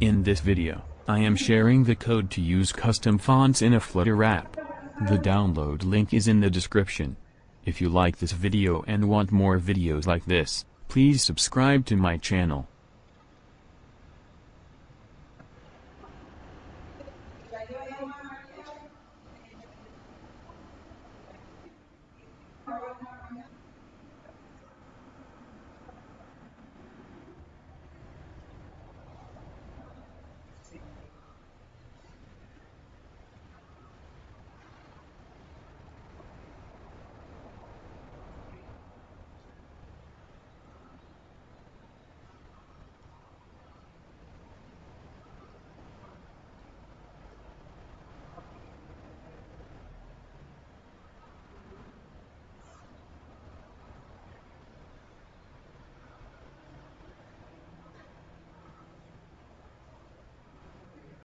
In this video, I am sharing the code to use custom fonts in a Flutter app. The download link is in the description. If you like this video and want more videos like this, please subscribe to my channel.